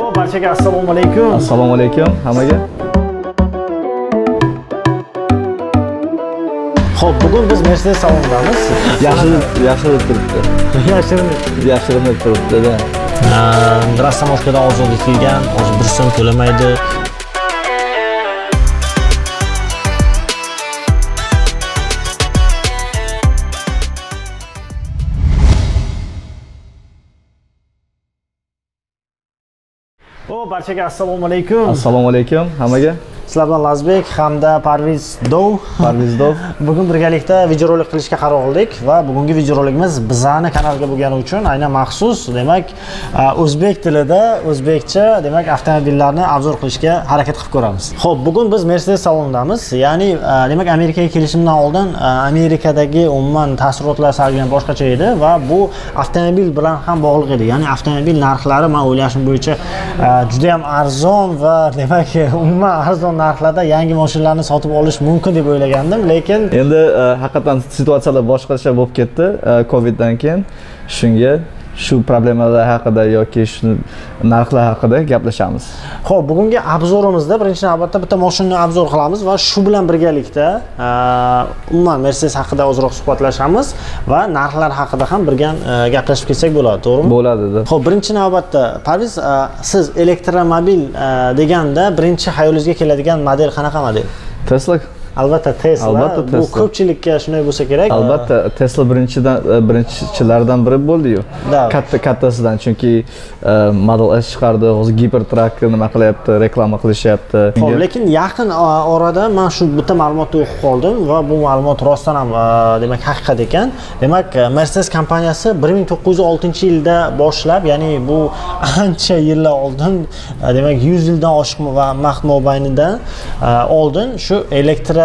Oh, barchaga assalomu alaykum. Assalomu alaykum hammaga. Xo'p, bugun biz Mercedes salonidamiz. Yashirinib turibdi. Yashirinib turibdi-da. Rastamovkadan ozodlik qilgan, o'zi bir so'm to'lamaydi. O, barchaga assalomu alaykum. Assalomu alaykum hammaga. Sizlar bilan Lazbek hamda Parviz Dov. Bugun birgalikda videorolik qilishga qaror qildik va bugungi videorolikimiz bizani kanalga bo'lgani uchun aynan maxsus, demak, o'zbek tilida, o'zbekcha, demak, avtomobillarni obzor qilishga harakat qilib ko'ramiz. Xo'p, bugun biz Mercedes salonidamiz. Ya'ni, demak, Amerikaga kelishimdan oldin Amerikadagi umuman ta'sirotlar salgan boshqacha edi va bu avtomobil bilan ham bog'liq edi. Ya'ni avtomobil narxlari men o'ylashim bo'yicha juda ham arzon va demak, umuman arzon narxlarda yangi mashinalarni sotib olish mumkin deb o'ylagandim, lekin endi haqiqatan situatsiyalar boshqacha bo'lib ketdi Coviddan keyin. Shunga shu problemalar haqida yoki shu narxlar haqida gaplashamiz. Xo'p, bugungi obzorimizda birinchi navbatda bitta mashinani obzor qilamiz va shu bilan birgalikda umuman Mercedes haqida ozroq suhbatlashamiz va narxlar haqida ham birga gaplashib ketsak bo'ladi, to'g'rimi? Bo'ladi-da. Xo'p, birinchi navbatda Parviz, siz elektromobil deganda birinchi xayolingizga keladigan model qanaqa model? Tesla. Albatta Tesla. Bu ko'pchilikka shunday bo'lsa kerak. Albatta Tesla birinchilardan biri bo'ldi-yu. Kattasidan, chunki Model S chiqardi, hozir Hypertruckni nima qilyapti, reklama qilishyapti. Xo'p, lekin yaqin orada men shu bitta ma'lumotni o'qib qoldim va bu ma'lumot rostdan ham, demak, haqiqat ekan. Demak, Mercedes kompaniyasi 1906-yilda boshlab, ya'ni bu ancha yillar oldin, demak, 100 yildan oshiq va vaqt mobaynida oldin shu elektr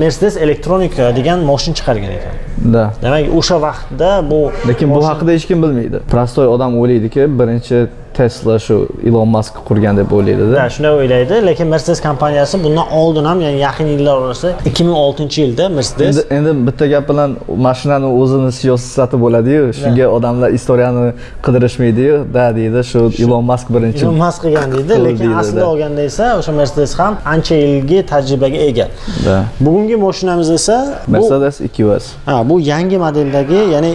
Mercedes elektronik degan mashina chiqargan ekan. Da. Demak, o'sha vaqtda bu lekin bu haqida hech kim bilmaydi. Prostoy odam o'ylaydiki, birinchi Tesla shu Elon Musk qurgan deb o'ylaydi-da. Da, shunday o'ylaydi, lekin Mercedes kompaniyasi bundan oldin ham, ya'ni yaqin yillar orasida 2006-yilda Mercedes endi bitta gap bilan mashinani o'zini siyosati bo'ladi-yu, shunga odamlar istoriyani qidirishmaydi-yu, da deydi, shu Elon Musk birinchi qilgan deydi, lekin aslida olganda esa o'sha Mercedes ham ancha yilgi tajribaga ega. Da. Bugungi mashinamiz esa Mercedes 2S. Ha, bu yangi modeldagi, ya'ni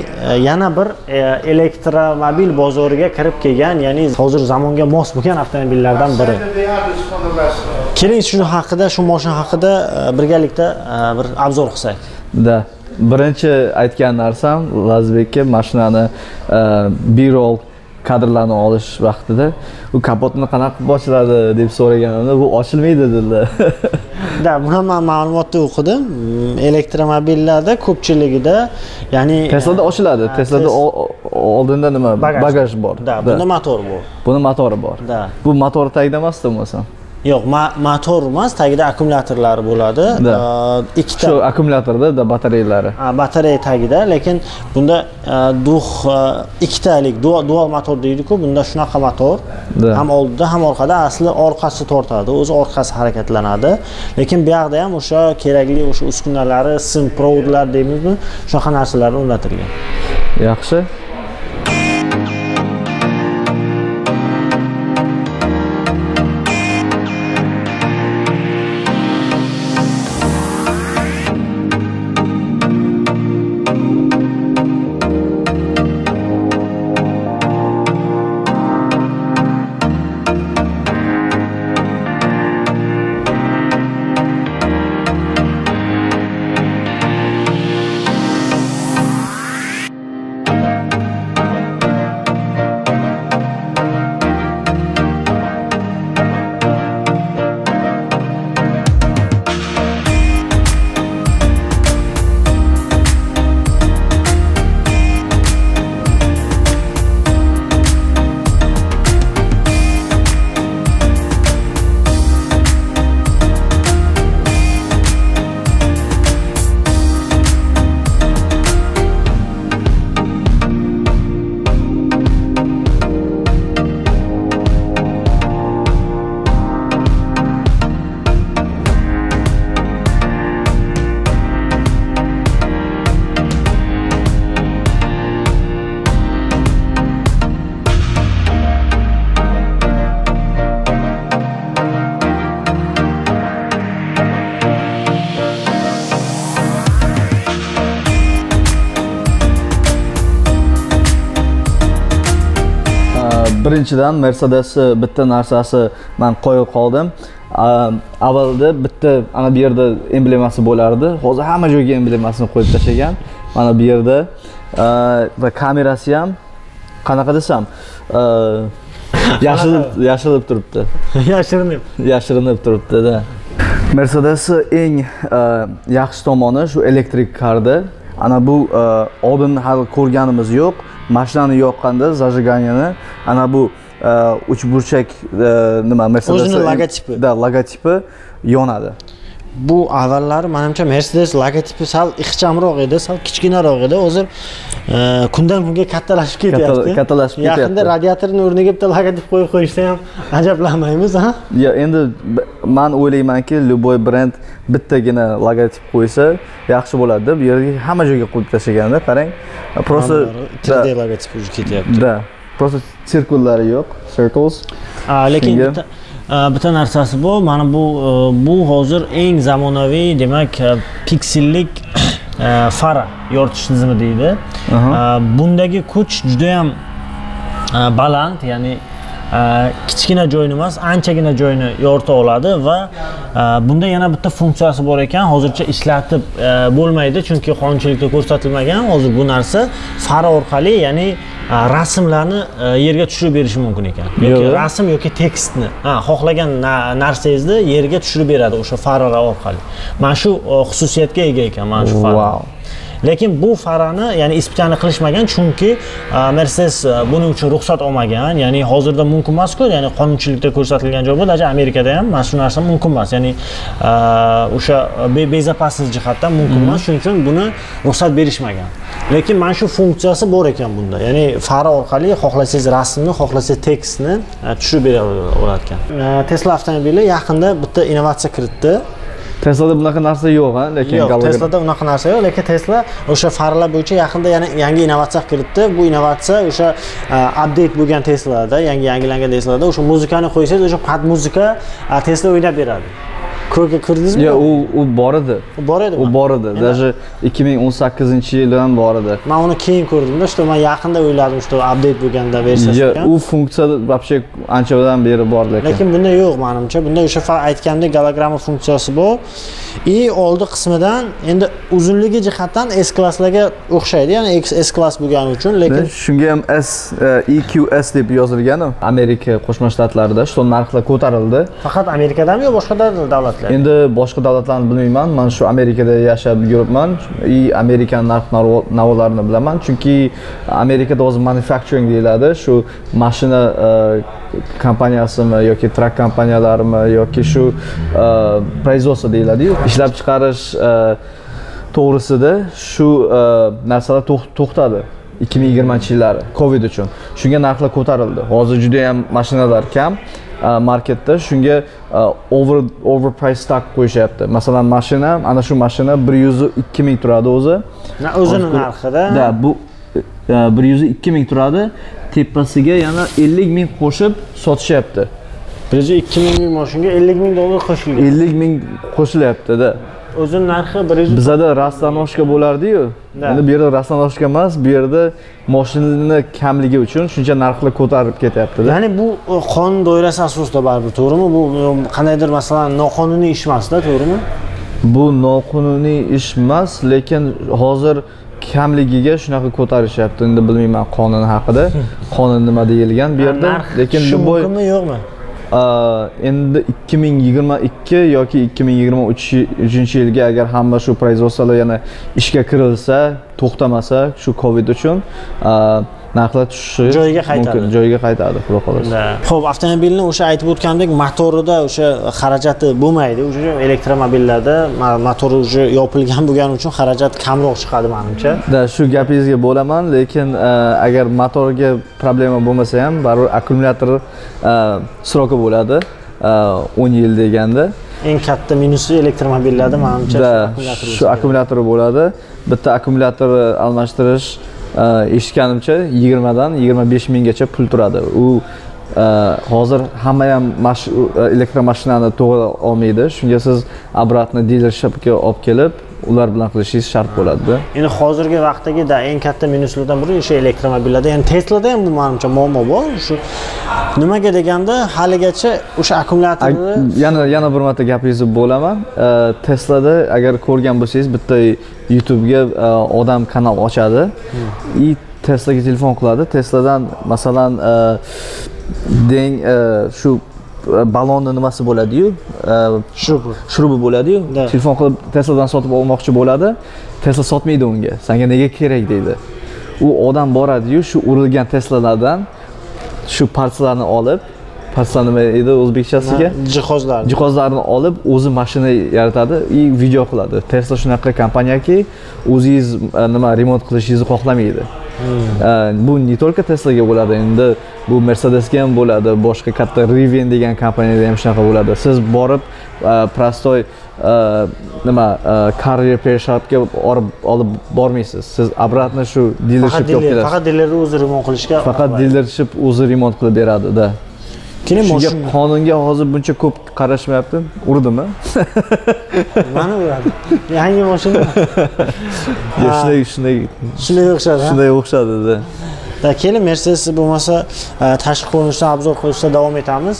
yana bir elektromobil bozoriga kirib kelgan, ya'ni hozir zamonga mos bo'lgan avtomobillardan biri. Keling, shu haqida, shu mashina haqida birgalikda bir obzor qilsak. Da. Birinchi aytgan narsam, Lazbekka mashinani B-roll kadrlarni olish vaqtida u kapotni qanaqa ochiladi deb so'raganimda bu ochilmaydi dedilar. Da, buni ham ma'lumotni o'qidim. Elektromobillarda ko'pchiligida, ya'ni Teslada ochiladi. Teslada oldinda nima? Bagaj bor. Da, bunda motor bor. Buni motori bor. Da. Bu motor tagida emas-da bo'lsa. Yo'q, motor emas, tagida akkumulyatorlari bo'ladi. Ikkita shu akkumulyatorda batareyalari. Batareya tagida, lekin bunda ikkitalik dual motor deydi-ku, bunda shunaqa motor. Ham oldida, ham orqada, asli orqasi tortadi, o'zi orqasi harakatlanadi. Lekin bu yerda ham o'sha kerakli o'sha uskunalari, sim provodlar deymizmi, shunaqa narsalar o'rnatilgan. Yaxshi. birinchidan Mercedes bitta narsasi men qo'yib qoldim. Avvalda bitta ana bu yerda emblemasi bo'lardi. Hozir hamma joyga emblemasini qo'yib tashlagan. Mana bu yerda va kamerasi ham qanaqa desam, yashirinib turibdi. Yashirinib turibdi-da. Mercedes eng yaxshi tomoni shu elektrik karda. Ana bu oldin hali ko'rganimiz yo'q. Mashinani yoqqanda zajiganyani ana bu uch burchak nima Mercedes o'zining logotipi. Da, logotipi yonadi. Bu avvallari menimcha Mercedes logotipi sal ixchamroq edi, sal kichkinaroq edi. Hozir kundan kunga kattalashib ketyapti. Kattalashib ketyapti. Yaqinda radiatorni o'rniga bitta logotip qo'yib qo'yishsa ham ajablanmaymiz, ha? Yo, endi men o'ylaymanki, любой brend bittagina logotip qo'ysa yaxshi bo'ladi deb yerga hamma joyga qo'yib tashlaganda, qarang, prosta 3D logotip o'zi ketyapti. Da. Prosta sirkullari yo'q, circles. Lekin bitta narsasi bu, mana bu hozir eng zamonaviy, demak, piksellik fara yoritish tizimi deydi. Bundagi kuch juda ham baland, ya'ni kichkina joyni emas, anchagina joyni yorita oladi va bunda yana bitta funksiyasi bor ekan. Hozircha ishlatib bo'lmaydi, chunki qonunchilikda ko'rsatilmagan. Hozir bu narsa fara orqali, ya'ni rasmlarni yerga tushirib berish mumkin ekan. Yoki rasm yoki tekstni, xohlagan narsangizni yerga tushirib beradi o'sha faralar orqali. Mana shu xususiyatga ega ekan mana shu fara. Lekin bu farani, ya'ni ispitani qilishmagan, chunki Mercedes buning uchun ruxsat olmagan. Ya'ni hozirda mumkin emas-ku, ya'ni qonunchilikda ko'rsatilgan joy bo'ladi, Amerikada ham mana shu narsa mumkin emas. Ya'ni o'sha bezovxatsizlik jihatdan mumkin emas, shuning uchun buni ruxsat berishmagan. Lekin mana shu funksiyasi bor ekan bunda. Ya'ni fara orqali xohlasangiz rasmni, xohlasangiz tekstni tushirib bera oladi ekan. Tesla avtomobili yaqinda bitta innovatsiya kiritdi. Tesla'da bunaqa narsa yo'q, lekin Tesla'da bunaqa narsa yo'q, lekin Tesla o'sha faralar bo'yicha yaqinda yana yangi innovatsiya kiritdi. Bu innovatsiya o'sha update bo'lgan Tesla'da, yangilangan Tesla'da o'sha muzikani qo'ysangiz, o'sha pad muzika Tesla o'ynab beradi. Ko'rga kirdingizmi? Yo, u bor edi. U bor edi. U bor edi. Даже 2018-yildan bor edi. Men uni keyin ko'rdim-da, shu men yaqinda o'yladim, shu update bo'lganda versiyasi ekan. Yo, u funksiya vobshe anchadan beri bor lekin. Lekin bunda yo'q menimcha. Bunda o'sha aytgandek gologramma funksiyasi bor. I oldi qismidan endi uzunligi jihatdan S-klasslarga o'xshaydi, ya'ni S-klass bo'lgani uchun, lekin shunga ham S EQS deb yozilgan. Amerika Qo'shma Shtatlarida shu narxlar ko'tarildi. Faqat Amerikadami yo boshqa davlatlarda? Endi boshqa davlatlarni bilmayman. Men shu Amerikada yashab yuribman. Amerikan narx-navolarni bilaman. Chunki Amerikada o'zi manufacturing deyiladi. Shu mashina kompaniyasimi yoki truck kompaniyalarimi yoki shu производство deyiladi-ku. Ishlab chiqarish to'g'risida shu narsalar to'xtadi 2020-yillari COVID uchun. Shunga narxlar ko'tarildi. Hozir juda ham mashinalar kam marketda, shunga overpriced stock qo'yishyapti. Masalan, mashina, ana shu mashina 102 000 turadi o'zi. O'zining narxida. Da, bu 102 000 turadi. Tepasiga yana 50 000 qo'shib sotishyapti. 102 000 mashinaga $50 000 qo'shilgan. $50 000 qo'shilyapti-da. O'zining narxi bizada rastanoshka bo'lardi-yu. Endi bu yerda rastanoshka emas, bu yerda mashinaning kamligi uchun shuncha narxlar ko'tarib ketyapti-da. Ya'ni bu qonun doirasi asosida baribir, to'g'rimi? Bu qandaydir masalan noqonuniy ish emas-da, to'g'rimi? Bu noqonuniy ish emas, lekin hozir kamligiga shunaqa ko'tarishyapti. Endi bilmayman qonun haqida, qonun nima deyilgan bu yerda, lekin mumkinmi yo'qmi? Endi 2022 yoki 2023-yilga agar hamma shu производстволар yana ishga kirilsa, to'xtamasa shu COVID uchun narxlar tushishi joyiga qaytadi. Joyiga qaytadi, xudo xohlasa. Xo'p, avtomobilni o'sha aytib o'tgandek motorida o'sha xarajati bo'lmaydi. O'sha elektromobillarda motori o'sha yopilgan bo'lgani uchun xarajat kamroq chiqadi menimcha. Da, shu gapingizga bo'laman, lekin agar motorga problema bo'lmasa ham, baribir akkumulyator сроки bo'ladi. 10 yil deganda. Eng katta minusi elektromobillarda menimcha shu akkumulyator bo'ladi. Bitta akkumulyator almashtirish eshitganimcha 20 dan 25 minggacha pul turadi. U hozir hamma ham elektromashinani to'g'ri olmaydi. Shunga siz obratni dilershipga olib kelib ular bilan qilishingiz shart bo'ladi-da. Endi hozirgi vaqtdagi eng katta minuslardan biri o'sha elektromobillarda, ya'ni Tesla'da ham bu menimcha muammo bor. Shu nimaga deganda haligacha o'sha akkumulyatorni yana bir marta gapingizni bo'laman. Tesla'da agar ko'rgan bo'lsangiz, bitta YouTube'ga odam kanal ochadi. I Tesla'ga telefon qiladi. Tesla'dan masalan deng shu balonni nimasi bo'ladi-yu, shrubi bo'ladi-yu, telefon qilib Tesla'dan sotib olmoqchi bo'ladi. Tesla sotmaydi unga. Senga nega kerak deydi. U odam boradi-yu, shu urilgan Tesla'lardan shu partslarni olib, partslar nima edi o'zbekchasiga? Jihozlarni olib, o'zi mashina yaratadi, video qiladi. Tesla shunaqa kompaniyaki, o'zingiz nima remont qilishingizni xohlamaydi. Bu ne только Tesla'ga bo'ladi, endi bu Mercedesga ham bo'ladi, boshqa katta Rivian degan kompaniyada ham shunaqa bo'ladi. Siz borib prostoy nima car repair shopga olib bormaysiz. Siz обратно shu dealershipga olib kelasiz. Faqat dealerni o'zi remont qilishga, faqat dealership o'zi remont qilib beradi-da. Keling, mashina qonunga hozir buncha ko'p qarashmayapti. Urdimi? Mana uradi. Yangi mashina. Shunday o'xshadi. Shunday o'xshadi-da. Keling, Mercedes bo'lmasa, tashqi ko'rinishdan obzor qilishda davom etamiz.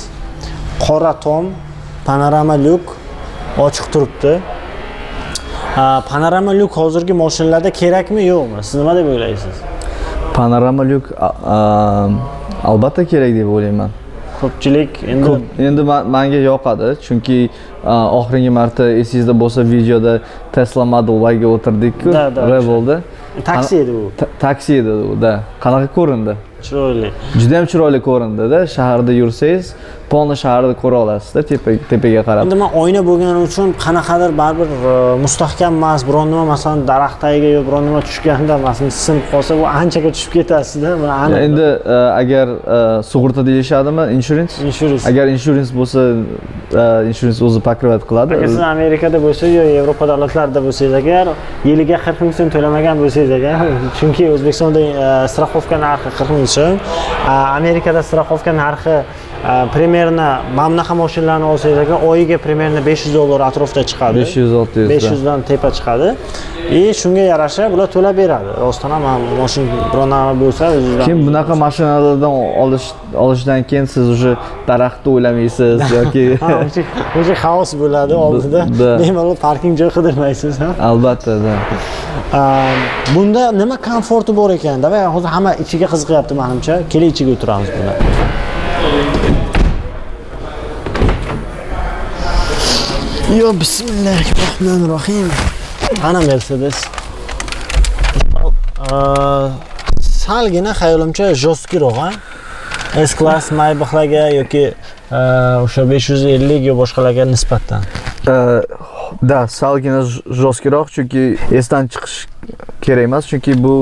Qora tom, panorama lyuk ochiq turibdi. Panorama lyuk hozirgi mashinalarda kerakmi, yo'qmi? Siz nima deb o'ylaysiz? Panorama lyuk albatta kerak deb o'ylayman. Ko'pchilik endi menga yoqadi, chunki oxirgi marta esingizda bo'lsa videoda Tesla Model Y ga o'tirdik-ku, Revol'da. Taksi edi u. Taksi edi u-da. Qanaqa ko'rindi? Chiroyli. Juda ham chiroyli ko'rindi-da. Shaharda yursangiz, polni shaharni ko'ra olasiz-da, tepaga qarab. Endi men oyna bo'lgani uchun qanaqadir baribir mustahkam emas, biron nima masalan daraxt tagiga yo biron nima tushganda masalan sinib qolsa, u anchaga tushib ketasiz-da. Endi agar sug'urta deyishadimi, insurance? Agar insurance bo'lsa, insurance o'zi покрывает qiladi. Agar siz Amerikada bo'lsangiz yo Yevropa davlatlarida bo'lsangiz, agar yiliga 40 ming so'm to'lamagan bo'lsangiz, agar chunki O'zbekistonda страховка narxi 40 ming so'm, Amerikada страховка narxi primerna mamnaqa mashinalarni olsangiz agar oyiga primerna $500 atrofida chiqadi. 500-600 500dan tepa chiqadi. Shunga yarasha bular to'lab beradi. Rostdan ham mashina biron narsa bo'lsa, kim bunaqa mashinalardan olishdan keyin siz уже daraxtni o'ylamaysiz yoki o'sha xavos bo'ladi oldida. Bemalol parking joy qidirmaysiz, ha? Albatta-da. Bunda nima komforti bor ekan? Davay, hozir hamma ichiga qiziqyapti menimcha. Keling, ichiga o'tiramiz buni. Yo, bismillahirrohmanirrohim. Ana Mercedes. Salgina xayolimcha jostkiroq, ha? S-Class Maybachlarga yoki o'sha 550 yo boshqalarga nisbatan. Da, salgina jostkiroq, chunki esdan chiqish kerak emas, chunki bu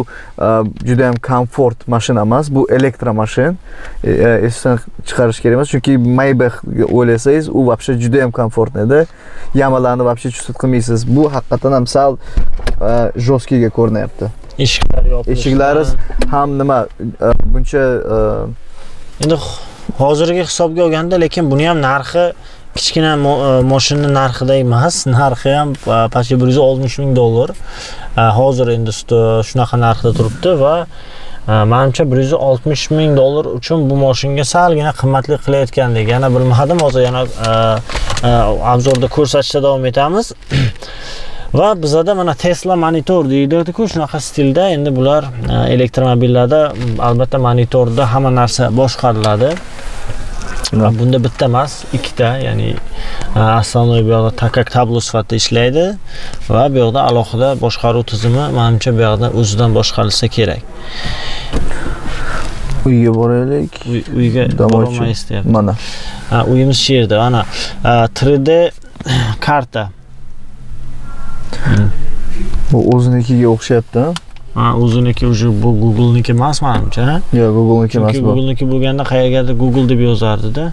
juda ham komfort mashina emas, bu elektromashin. Esdan chiqarish kerak emas, chunki Maybach o'ylasangiz, u vobshe juda ham komfortnida. Yamalarni vobshe chusut qilmaysiz. Bu haqiqatan ham sal jostkiga ko'rinyapti. Eshiklari yopilgan. Eshiklari ham nima buncha endi hozirgi hisobga olganda, lekin buni ham narxi kichkina mashina narxida emas, narxi ham почти $160 ming. Hozir endi shunaqa narxda turibdi va menimcha $160 ming uchun bu mashinga salgina qimmatlik qilayotgandek. Yana bilmadim, hozir yana obzorda ko'rsatishda davom etamiz. Va bizada mana Tesla monitor deydi-ku, shunaqa stilda. Endi bular elektromobillarda albatta monitorda hamma narsa boshqariladi. Bunda bitta emas, ikkita, ya'ni astronomi bu yoqda takak tablo sifatida ishlaydi va bu yoqda alohida boshqaruv tizimi menimcha bu yoqda o'zidan boshqarilsa kerak. Uyga boraylik. Uyga borolmay istayapti. Mana. Uyimiz shu yerda. Ana 3D karta. Bu o'zinikiga o'xshayapti-a? O'ziniki o'sha bu Google'niki emas menimcha. Yo'q, Google'niki emas bu. Chunki Google'niki bo'lganda qayergadir Google deb yozardi-da.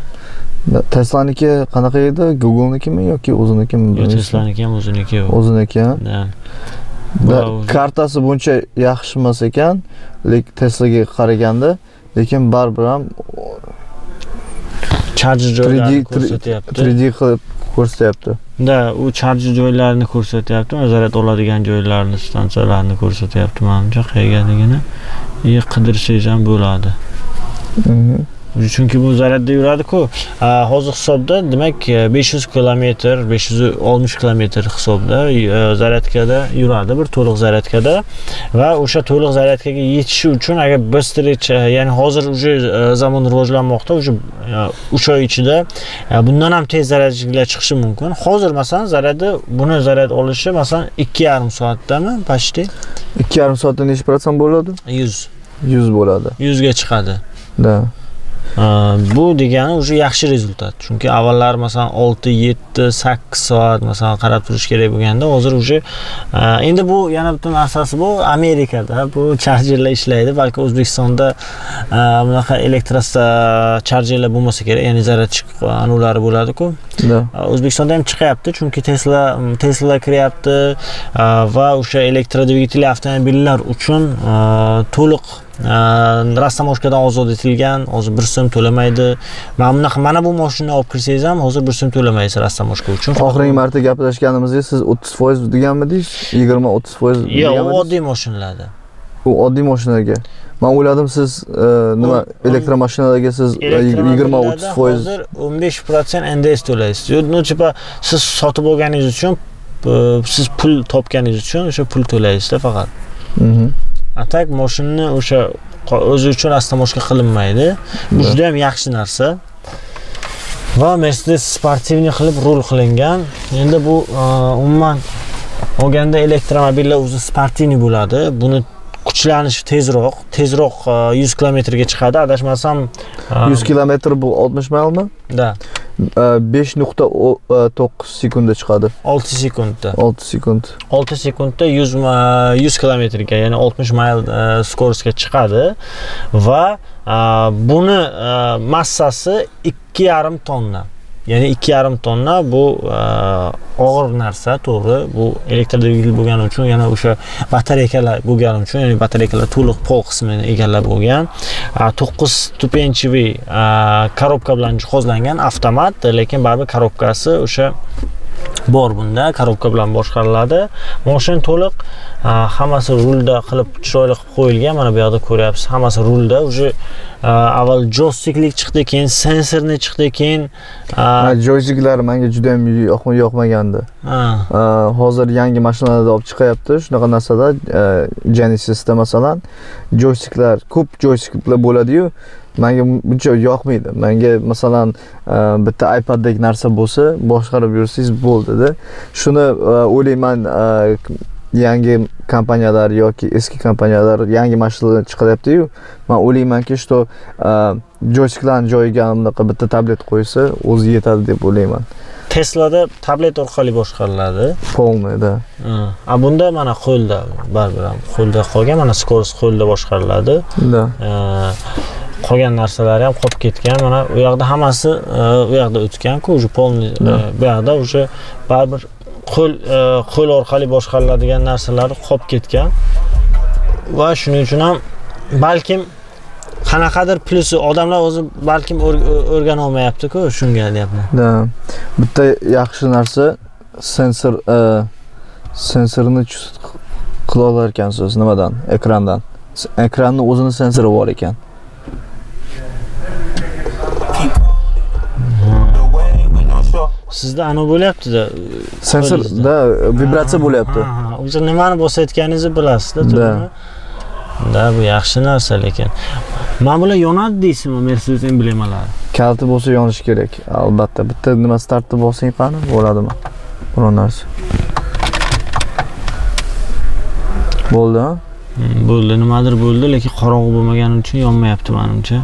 Tesla'niki qanaqa edi? Google'nikimi yoki o'zinikimi? Yo'q, Tesla'niki ham o'ziniki. O'ziniki. Da. Kartasi buncha yaxshi emas ekan, lekin Tesla'ga qaraganda, lekin baribir ham charger joylarini ko'rsatyapti. 3D qilib ko'rsatyapti. Da, u charger joylarini ko'rsatyapti, zaryad oladigan joylarini, stansiyalarni ko'rsatyapti. Menimcha qayerligini qidirsangiz ham bo'ladi. Çünkü bu zaryadda yuradi-ku. Hozir hisobda demak 500 kilometr, 560 kilometr hisobda zaryadkada yuradi, bir to'liq zaryadkada va o'sha to'liq zaryadkaga yetishi uchun agar bistrich, ya'ni hozir uje zamon rivojlanmoqda, uje 3 oy ichida bundan ham tez zaryadchiliklar chiqishi mumkin. Hozir masalan zaryadi buni zaryad olishi masalan 2,5 soatdami? Pashti 2,5 soatda nech % bo'ladi? 100 bo'ladi. 100 ga chiqadi. Da. Bu degani o'sha yaxshi rezultat. Chunki avvallar masalan 6, 7, 8 soat masalan qarab turish kerak bo'lganda, hozir o'sha endi bu yana butun asasi bu Amerikada bu charjerlar ishlaydi. Balki O'zbekistonda bunaqa elektrosta charjerlar bo'lmasa kerak, ya'ni zaryadchi anulari bo'ladi-ku. O'zbekistonda ham chiqyapti, chunki Tesla kiryapti va o'sha elektrodvigatel avtomobillar uchun to'liq rastamoshkadan ozod etilgan, hozir bir so'm to'lamaydi. Mana bu mashinani olib kirsangiz ham hozir bir so'm to'lamaysiz rastamoshka uchun. Oxirgi marta gaplashganimizda siz 30% deganmidingiz? 20-30% deganmidingiz? Yo'q, oddiy mashinalarda. U oddiy mashinalarga. Men o'yladim siz nima elektromashinalarga siz 20-30%. Hozir 15% NDS to'laysiz. Yo'q, nochipa siz sotib olganingiz uchun, siz pul topganingiz uchun o'sha pul to'laysiz-da faqat. Atak mashinani o'sha o'zi uchun rastamoshka qilinmaydi. Bu juda ham yaxshi narsa. Va Mercedes sportivni qilib rol qilingan. Endi bu umuman olganda elektromobillar o'zi sportivni bo'ladi. Buni kuchlanishi tezroq 100 kilometrga chiqadi. Adashmasam 100 kilometr bu 60 maylmi? Da. 5.9 sekundda chiqadi. 6 sekundda 100 kilometrga, ya'ni 60 mil skorosga chiqadi va buni massasi 2,5 tonna. Ya'ni 2,5 tonna bu og'ir narsa, to'g'ri. Bu elektrodvigatel bo'lgani uchun, yana o'sha batareykalar bo'lgani uchun, ya'ni batareykalar to'liq pol qismini egallab bo'lgan. 9 stupenchli korobka bilan jihozlangan avtomat, lekin baribir korobkasi o'sha bor bunda, korobka bilan boshqariladi. Mashina to'liq hammasi rulda qilib chiroyli qilib qo'yilgan. Mana bu yerda ko'ryapsiz, hammasi rulda. O'sha avval joysticklik chiqdi, keyin sensorni chiqdi, keyin joysticklar menga juda ham yoqmagandi. Hozir yangi mashinalarda olib chiqyapti. Shunaqa narsada Genesis'da masalan joysticklar, ko'p joysticklar bo'ladi-yu. Menga buncha yoqmaydi. Menga masalan bitta iPad'dagi narsa bo'lsa, boshqarib yursangiz bo'ldi-da. Shuni o'ylayman, yangi kompaniyalar yoki eski kompaniyalar yangi mashinalar chiqaryapti-yu. Men o'ylaymanki, shu joysticklarni joyiga bunaqa bitta tablet qo'ysa, o'zi yetadi deb o'ylayman. Tesla'da tablet orqali boshqariladi. Polnida. Bunda mana qo'lda, baribir ham qo'lda qolgan, mana skorost qo'lda boshqariladi. Da. Qolgan narsalar ham qolib ketgan. Mana u yerda hammasi u yerda o'tgan-ku, o'sha polni bu yerda o'sha baribir qo'l orqali boshqariladigan narsalar qolib ketgan. Va shuning uchun ham balkim qanaqadir plusi odamlar o'zi balkim o'rgana olmayapti-ku, shunga deyapman. Da. Bitta yaxshi narsa sensorni qila olar ekansiz nimadan? Ekrandan. Ekranning o'zini sensori bor ekan. Sizda ana bo'lyapti-da. Sensorda vibratsiya bo'lyapti. O'sha nimani bosayotganingizni bilasiz-da, to'g'rimi? Da, bu yaxshi narsa, lekin mana bular yonadi deysizmi Mercedes emblemalari? Kaliti bo'lsa yonishi kerak, albatta. Bitta nima startni bossang qani, bo'ladimi? Biron narsa. Bo'ldi-a? Bo'ldi, nimadir bo'ldi, lekin qorong'i bo'lmagani uchun yonmayapti menimcha.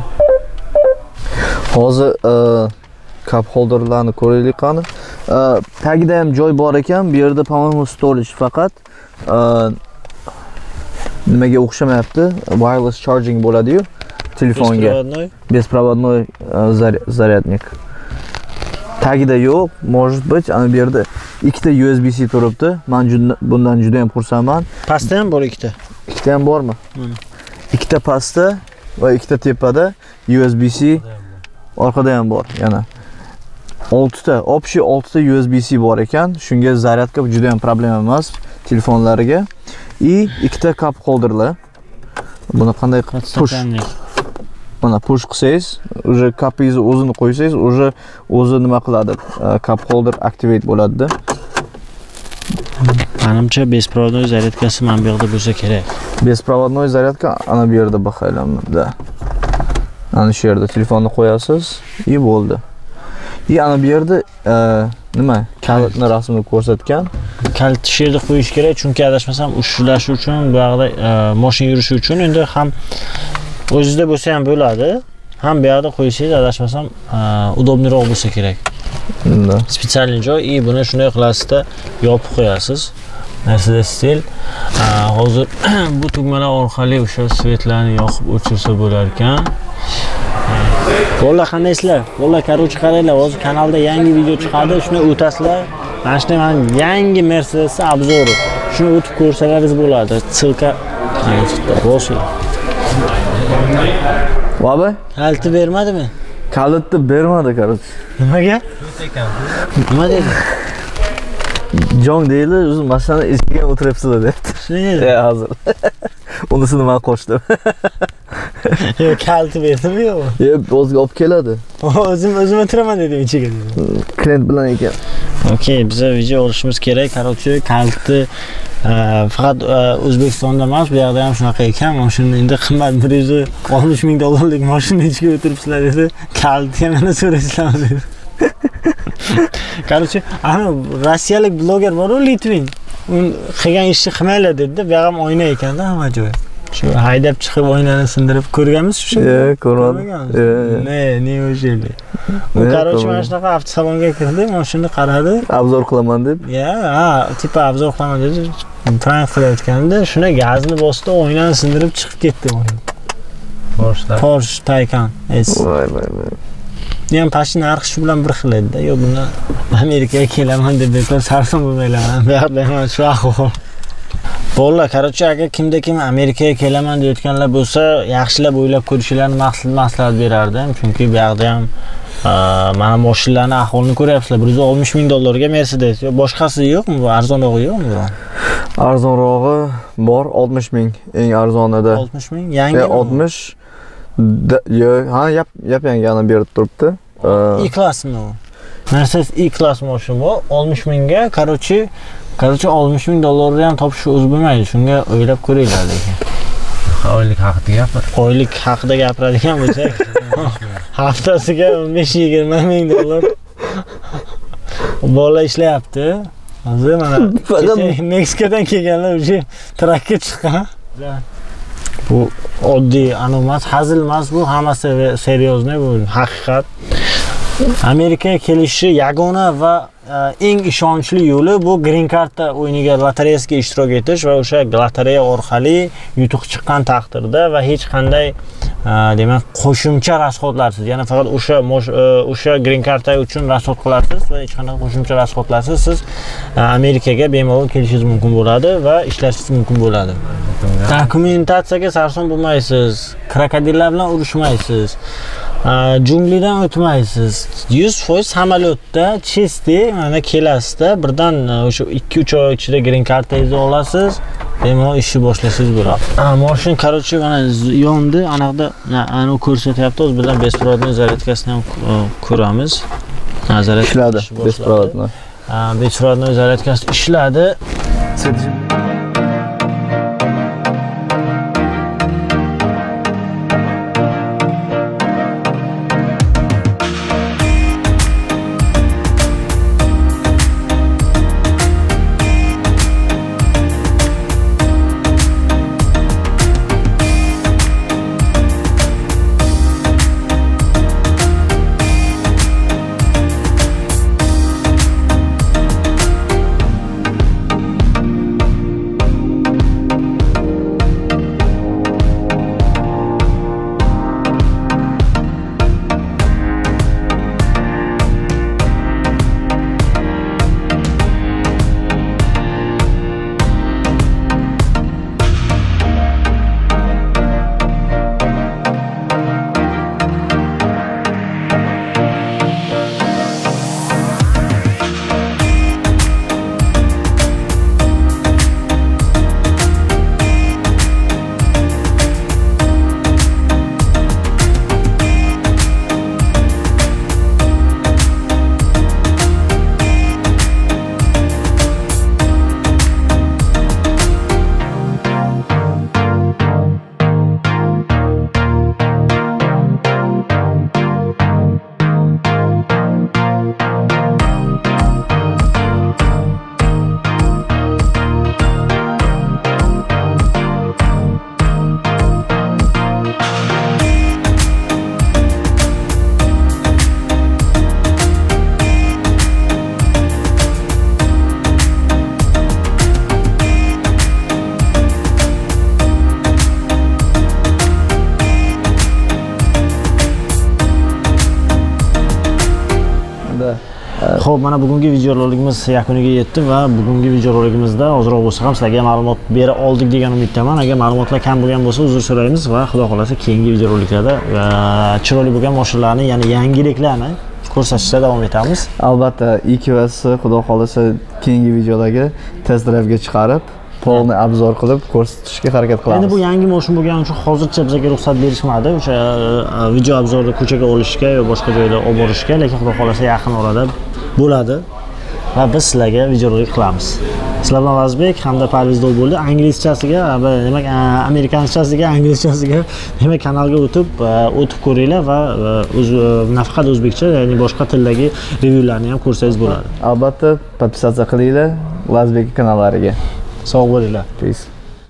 Hozir cup holderlarni ko'raylik qani. Tagida ham joy bor ekan. Bu yerda по-моему storage faqat nimaga o'xshamayapti? Wireless charging bo'ladi-yu telefonga. Беспроводной zaryadnik. Tagida yo'q, может быть, ana bu yerda ikkita USB-C turibdi. Men bundan juda ham xursandman. Pastda ham bor ikkita. Ikkita ham bormi? Ikkita pastda va ikkita tepada USB-C Orqada ham bor. Yana 6 ta, obshi 6 ta USB-C bor ekan. Shunga zaryadka juda ham problema emas telefonlariga. I 2 ta kap qoldiriladi. Buni qanday qilsangiz, mana push qilsangiz, o'sha kapingizni o'zini qo'ysangiz, o'sha o'zi nima qiladi? Kap holder activate bo'ladi-da. Menimcha bezprovodnoy zaryadkasi mana bu yerda bo'lsa kerak. Bezprovodnoy zaryadka ana bu yerda baxaylamda. Ana shu yerda telefonni qo'yasiz, i bo'ldi. I ana bu yerda nima? Kalitni rasmini ko'rsatgan. Kaliti shu yerda qo'yish kerak, chunki adashmasam ushlash uchun, bu yoqda mashina yurishi uchun endi ham o'zingizda bo'lsa ham bo'ladi. Ham bu yerda qo'ysangiz adashmasam udobniroq bo'lsa kerak. Bunda spetsialniy joy, i buni shunday qilasizda yopib qo'yasiz. Mercedes stil. Hozir bu tugmalar orqali o'sha svetlarni yoqib o'chirsa bo'lar ekan. Bolla qandaysizlar? Bolla karuchi qaranglar, hozir kanalda yangi video chiqadi, shuni o'tasizlar. Mana shunday men yangi Mercedes obzori. Shuni o'tib ko'rsangiz bo'ladi. Silka ro'sha. Voba, kaliti bermadimi? Kalitni bermadi, karuchi. Nimaga? Nima dedi? Jong deydi, o'zi mashinani eskiga o'tiribsizlar debdi. Shunday dedi. Hozir. Unisini men qo'shdim. Yo, kaliti berdimi yo'q? Yo'q, o'ziga olib keladi. O'zim o'tiraman dedim ichiga dedi. Klient bilan ekan. Okey, biz video olishimiz kerak. Karochi, kaliti faqat O'zbekistonda emas, bu yerda ham shunaqa ekan. Mashina endi qimmat $160,000 mashina ichiga o'tiribsizlar dedi. Kaliti mana so'raysizlar dedi. Karochi, ana rossiyalik bloger bor-ku, Litvin. Un qilgan ishni qilmaylar dedi. Bu ham oyna ekan-da hamma joyi. Shu haydab chiqib oynani sindirib ko'rganmiz shu? Yo'q, ko'rmadim. Ne o'sheli. U qarochi mana shunaqa avtosalonga kirdi, mashinani qaradi, obzor qilaman deb. Ya, ha, tipa obzor qilaman dedi. Trank qilayotganda shuna gazni bosdi, oynani sindirib chiqib ketdi o'yin. Porsche Taycan S. Ya'ni pashni narxi shu bilan bir xil edi-da. Yo, buni Amerikaga kelaman deb bekor sarfim bo'lmayman. Bu yerda ham shu ahvol. Bolla, karochi, agar kimda-kim Amerikaga kelaman deyotganlar bo'lsa, yaxshilab o'ylab ko'rishlarini maslahat berardim. Chunki bu yerda ham mana mashinalarni ahvolini ko'ryapsizlar. $160,000 ga Mercedes yo boshqasi yo'qmi? Arzonrog'i yo'qmi? Arzonrog'i bor, 60,000 eng arzonida. 60,000 yangi 60. Yo, ha, yap-yangi ana berib turibdi. E-klassmi u? Mercedes E-klass mashina bor, 60,000 ga, karochi. Karochi $60,000 ham topish o'zi bilmaydi. Shunga o'ylab ko'ringlar lekin. Oylik haqida gapir. Oylik haqida gapiradigan bo'lsak, haftasiga $15-20 ming. Bola ishlayapti. Hozir mana Meksikadan kelganlar o'sha trakka chiqqan. Bu oddiy anomat, hazil emas, bu hammasi seriozniy, bu haqiqat. Amerikaga kelishi yagona va eng ishonchli yo'li bu green cardda o'yiniga lotereyasiga ishtirok etish va o'sha lotereya orqali yutuq chiqqan taqdirda va hech qanday demak qo'shimcha rasxodlarsiz, ya'ni faqat o'sha green card uchun rasxod qilasiz va hech qanday qo'shimcha rasxodlarsiz siz Amerikaga bemalol kelishingiz mumkin bo'ladi va ishlashingiz mumkin bo'ladi. Dokumentatsiyaga sarson bo'lmaysiz, krokodillar bilan urushmaysiz, junglidan o'tmaysiz. 100% samolyotda chesti mana kelasizda birdan o'sha 2-3 oy ichida green kartangizni olasiz, demak ishni boshlasangiz bo'ladi. Mashina karochi mana yondi, anaqda ani ko'rsatyapti, o'z bilan bezprovodnoy zaryadkasini ham ko'ramiz. Nazar ishladi bezprovodnoy. Bezprovodnoy zaryadkasi ishladi. Xo'p, mana bugungi videorolikimiz yakuniga yetdi va bugungi videorolikimizda ozroq bo'lsa ham sizlarga ma'lumot bera oldik degan umiddaman. Agar ma'lumotlar kam bo'lgan bo'lsa uzr so'raymiz va xudo xolasa keyingi videoroliklarda chiroyli bo'lgan mashinalarni, ya'ni yangiliklarni ko'rsatishda davom etamiz. Albatta, ikkovasi xudo xolasa keyingi videodagi test drive'ga chiqarib polni abzor qilib ko'rsatishga harakat qilamiz. Endi bu yangi mashina bo'lgani uchun hozircha bizga ruxsat berishmadi. O'sha video abzorni ko'chaga olishga yoki boshqa joyga olib borishga, lekin xudo xolasa yaqin orada bo'ladi va biz sizlarga videorolik qilamiz. Sizlar bilan Azbek hamda Parviz bo'ldi. Inglizchasiga, demak, amerikanchasiga, inglizchasiga demak kanalga o'tib ko'ringlar va nafaqat o'zbekcha, ya'ni boshqa tildagi revyularni ham ko'rsangiz bo'ladi. Albatta, podpisatsiya qilinglar Azbek kanallariga. Sağ olun. Peace.